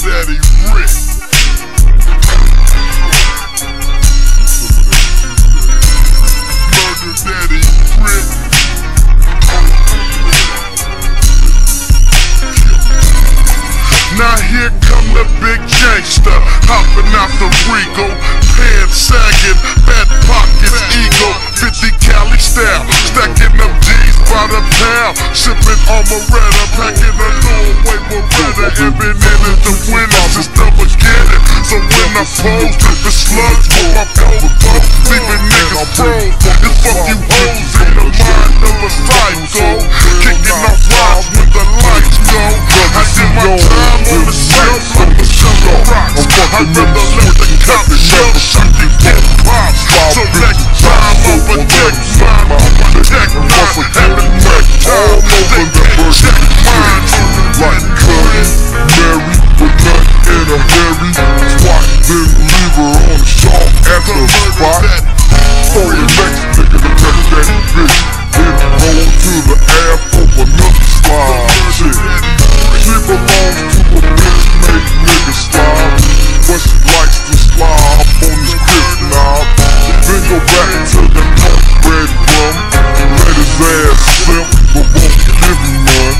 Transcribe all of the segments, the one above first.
said he's rich. Murder Daddy Rich. Now here come the big gangster, hopping out the Regal, pants sagging, back pockets ego, 50 Cali style, stacking up D's by the pound, sipping on Moretta, packing a throwaway Beretta, every minute the winner just double get it. So when I pose, the slugs on my pole, leaving niggas prone. It's fuck you hoes in the mind of a psycho, kicking off rhymes when the lights go. I did my time on the shelf, like a shelf of rocks. I never let the cop shell shoot you dead pops. So next time over deck, time over deck, not having wreck time. They can't check mine. Like Curtis, Mary, but not in a hurry. Squat, then leave her on the shop at the spot. For your next nigga to touch that bitch, then roll to the app for another slide. Shit, she belongs to a bitch, make niggas slide. But she likes to slide up on this crib knob. Then go back to the top red rum, let his ass slip, but won't give him none.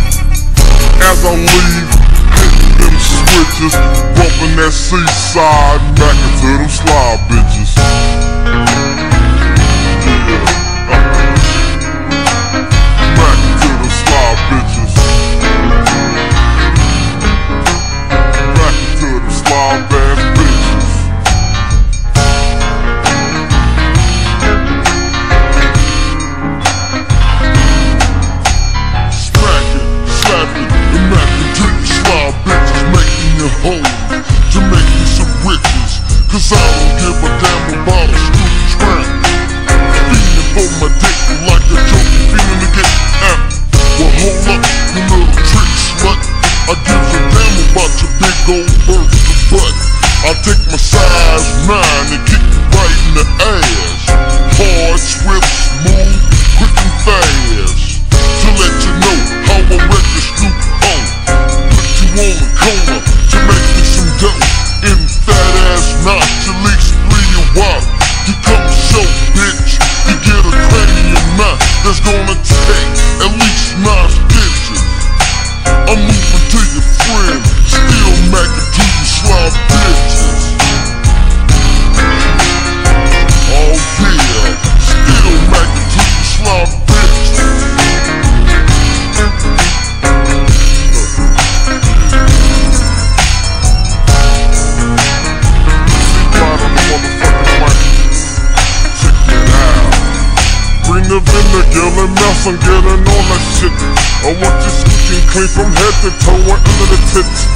As I leave, hitting them switches, bumping that seaside, back into them slide bitches. Cause I don't give a damn about a stupid trap. Feeding for my dick like a joke, feeling to get out. Well hold up, you little trick slut, I give a damn about your big old burger butt. I take my size 9 and kick you right in the ass. Hard, swift, smooth, quick and fast. To let you know how I wreck the stupid home. Put you on the corner to make me some dough. In fat ass knot, your leaks free and wild. You come show, bitch, you get a crack in your mouth. That's gonna take at least 9 stitches. I'm moving to your friend, still macking to your slime bitches. Oh yeah, still macking to your slime bitches. Yelling mouse, I'm getting all that shit. I want you squeaking clean from head to toe and into the tits.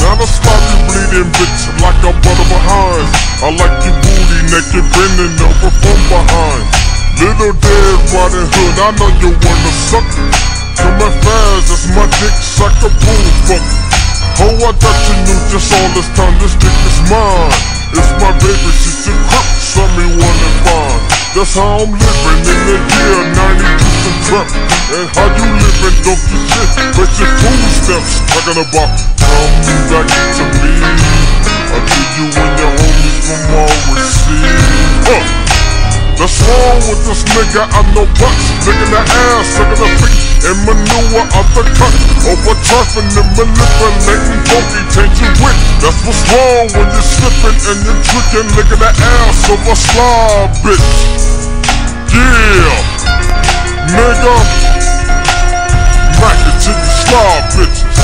Not a sloppy bleeding bitch like a butter behind. I like your booty naked, bending over from behind. Little Dead Riding Hood, I know you wanna suck. Come at fast, it's my dick, suck a pool fuck. Oh, I thought you knew just all this time, this dick is mine. It's my baby, she's a CRIPS, I mean one and fine. That's how I'm living in the year 92 some crap. And how you living, don't get shit, but your food steps. Talking about, come back to me, I'll give you and your homies from all receive. That's wrong with this nigga, I know bucks. Licking the ass, sucking the feet, and manure out the cut. Over trifling and manipulating, funky, changing wit. That's what's wrong when you're slipping and you're tricking. Licking the ass of a slide bitch. Yeah, nigga, back to the slide bitches.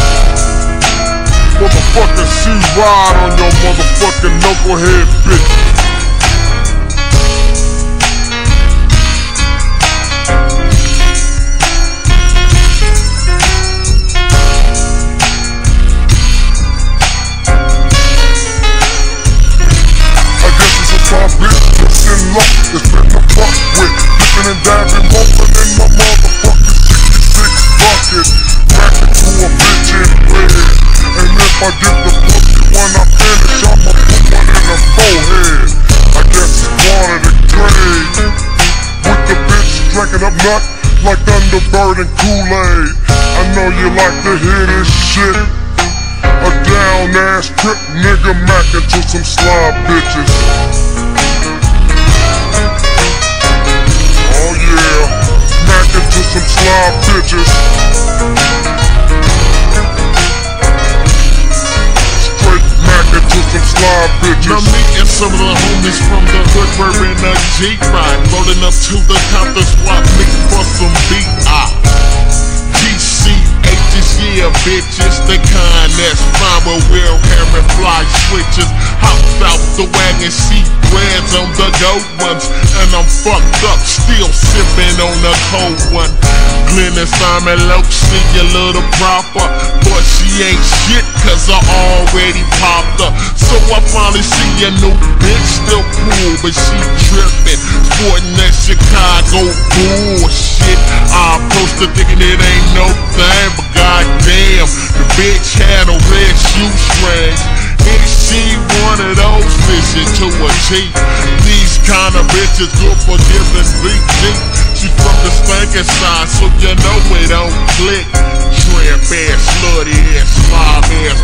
Motherfucking C-Ride on your motherfucking knucklehead bitch. It's been the fuck with, dipping and diving, bumping in my motherfucking 66 bucket. Racking to a bitch in bed, and if I get the pussy when I finish, I'ma put one in her forehead. I guess it's part of the grade, with the bitch drinking up nut like Thunderbird and Kool-Aid. I know you like to hear this shit. a down ass crip nigga mackin' to some slob bitches. Oh yeah, mackin' to some slob bitches. Straight mackin' to some slob bitches. Now me and some of the homies from the hood were in a G-Ride, loading up to the top of the swap, mix for some B.I. Yeah, bitches, the kind that's fine with wheel hair and fly switches. Hops out the wagon, see breads on the gold ones. And I'm fucked up, still sipping on a cold one. Glenn and Simon Lope, see your little proper, but she ain't shit, cause I already popped her. So I finally see a new bitch, still cool, but she trippin', sportin' that Chicago bullshit. I posted thinking it ain't no thing, but goddamn, the bitch had a red shoe string. And she one of those bitches to a G. These kind of bitches good for giving BG. She from the spanking side, so you know it don't click. Tramp ass, slutty ass, slob ass,